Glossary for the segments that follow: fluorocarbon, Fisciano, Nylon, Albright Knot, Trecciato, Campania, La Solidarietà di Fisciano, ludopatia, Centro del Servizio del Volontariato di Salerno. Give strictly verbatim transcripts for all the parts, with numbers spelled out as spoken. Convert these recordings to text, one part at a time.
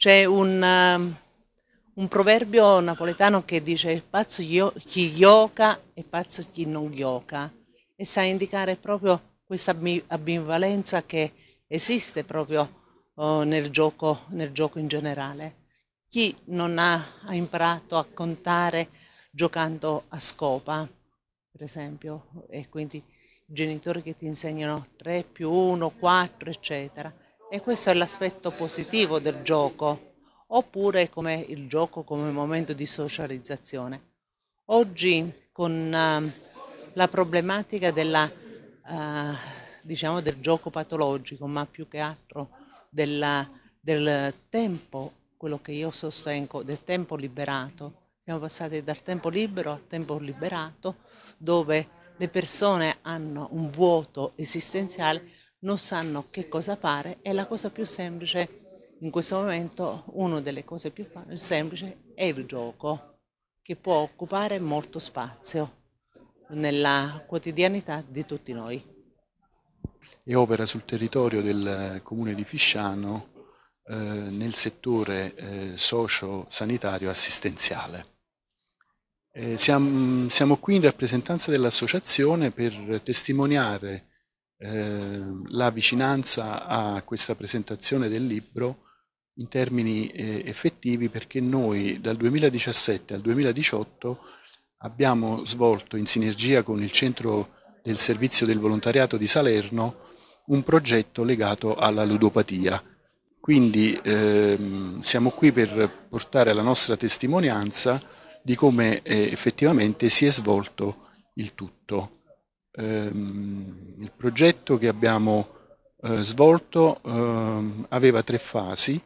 C'è un, un proverbio napoletano che dice è pazzo chi gioca e pazzo chi non gioca, e sa indicare proprio questa ambivalenza che esiste proprio oh, nel, gioco, nel gioco in generale. Chi non ha, ha imparato a contare giocando a scopa, per esempio, e quindi i genitori che ti insegnano tre più uno, quattro, eccetera. E questo è l'aspetto positivo del gioco, oppure come il gioco come momento di socializzazione. Oggi con uh, la problematica della, uh, diciamo del gioco patologico, ma più che altro della, del tempo, quello che io sostengo, del tempo liberato. Siamo passati dal tempo libero al tempo liberato, dove le persone hanno un vuoto esistenziale, non sanno che cosa fare, e la cosa più semplice in questo momento, una delle cose più semplici è il gioco, che può occupare molto spazio nella quotidianità di tutti noi. E opera sul territorio del comune di Fisciano eh, nel settore eh, socio-sanitario assistenziale. Eh, siamo, siamo qui in rappresentanza dell'associazione per testimoniare la vicinanza a questa presentazione del libro in termini effettivi, perché noi dal duemiladiciassette al duemiladiciotto abbiamo svolto in sinergia con il Centro del Servizio del Volontariato di Salerno un progetto legato alla ludopatia. Quindi ehm, siamo qui per portare la nostra testimonianza di come eh, effettivamente si è svolto il tutto. Il progetto che abbiamo eh, svolto eh, aveva tre fasi: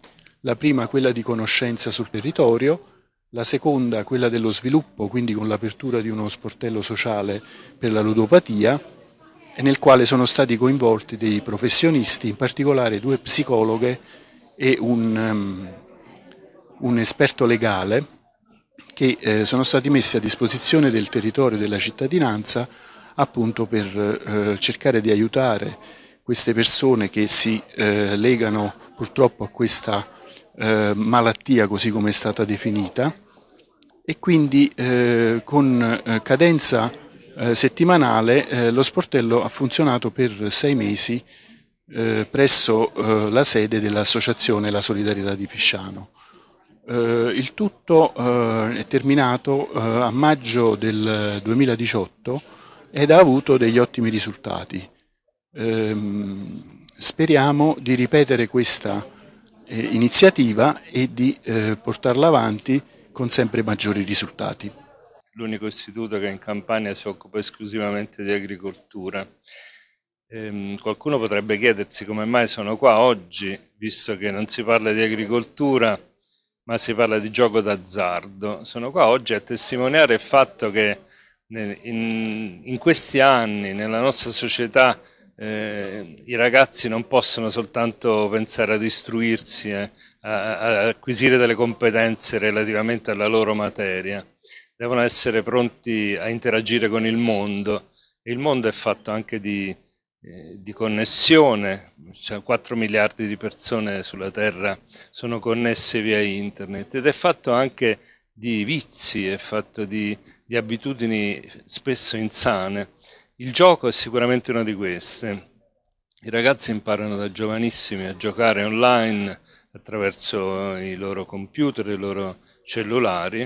la prima quella di conoscenza sul territorio, la seconda quella dello sviluppo, quindi con l'apertura di uno sportello sociale per la ludopatia, nel quale sono stati coinvolti dei professionisti, in particolare due psicologhe e un, um, un esperto legale, che eh, sono stati messi a disposizione del territorio e della cittadinanza appunto per eh, cercare di aiutare queste persone che si eh, legano purtroppo a questa eh, malattia, così come è stata definita, e quindi eh, con eh, cadenza eh, settimanale eh, lo sportello ha funzionato per sei mesi eh, presso eh, la sede dell'associazione La Solidarietà di Fisciano. Eh, il tutto eh, è terminato eh, a maggio del duemiladiciotto ed ha avuto degli ottimi risultati. Ehm, speriamo di ripetere questa eh, iniziativa e di eh, portarla avanti con sempre maggiori risultati. L'unico istituto che in Campania si occupa esclusivamente di agricoltura. Ehm, qualcuno potrebbe chiedersi come mai sono qua oggi, visto che non si parla di agricoltura, ma si parla di gioco d'azzardo. Sono qua oggi a testimoniare il fatto che In, in questi anni nella nostra società eh, i ragazzi non possono soltanto pensare a istruirsi, eh, a, a acquisire delle competenze relativamente alla loro materia, devono essere pronti a interagire con il mondo, e il mondo è fatto anche di, eh, di connessione, cioè quattro miliardi di persone sulla Terra sono connesse via internet, ed è fatto anche di vizi, è fatto di, di abitudini spesso insane. Il gioco è sicuramente una di queste. I ragazzi imparano da giovanissimi a giocare online attraverso i loro computer, i loro cellulari,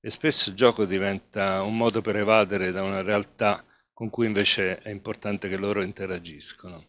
e spesso il gioco diventa un modo per evadere da una realtà con cui invece è importante che loro interagiscono.